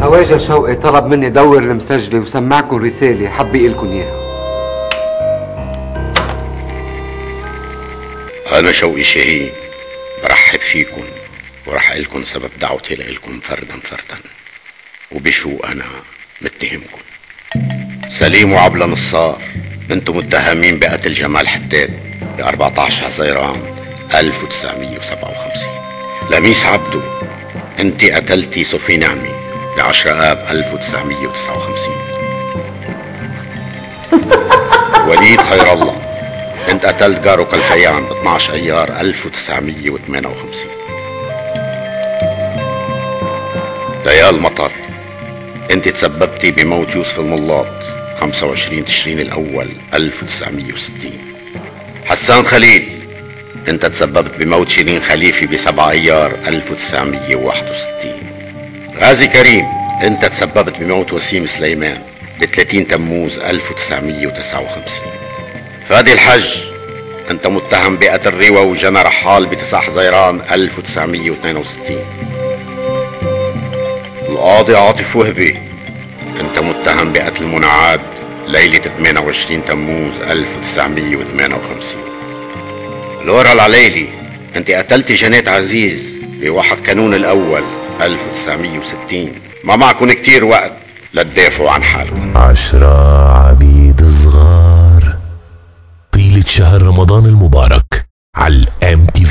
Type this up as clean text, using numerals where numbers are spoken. خواجه شوقي طلب مني دور المسجله وسمعكم رساله حب يقلكم اياها. انا شوقي شاهين برحب فيكم وراح قلكم سبب دعوتي لإلكم فردا فردا وبشو انا متهمكم. سليم وعبلة نصار انتم متهمين بقتل جمال حداد ب 14 حزيران 1957. لميس عبدو انت قتلتي سوفي نعمي ب 10 اب 1959. وليد خير الله انت قتلت جاره قلفيان ب 12 ايار 1958. ريال مطر انت تسببتي بموت يوسف الملاط 25 تشرين الاول 1960. حسان خليل انت تسببت بموت شيرين خليفي ب 7 ايار 1961. غازي كريم انت تسببت بموت وسيم سليمان ب 30 تموز 1959. فهدي الحج انت متهم بقتل روى وجنى رحال ب 9 حزيران 1962. القاضي عاطف وهبي انت متهم بقتل منعاد ليله 28 تموز 1958. الورال عليلي انت قتلتي جنات عزيز ب1 كانون الاول 1960. ما معكن كتير وقت لتدافعوا عن حالكم. 10 عبيد صغار طيلة شهر رمضان المبارك على الام تي في.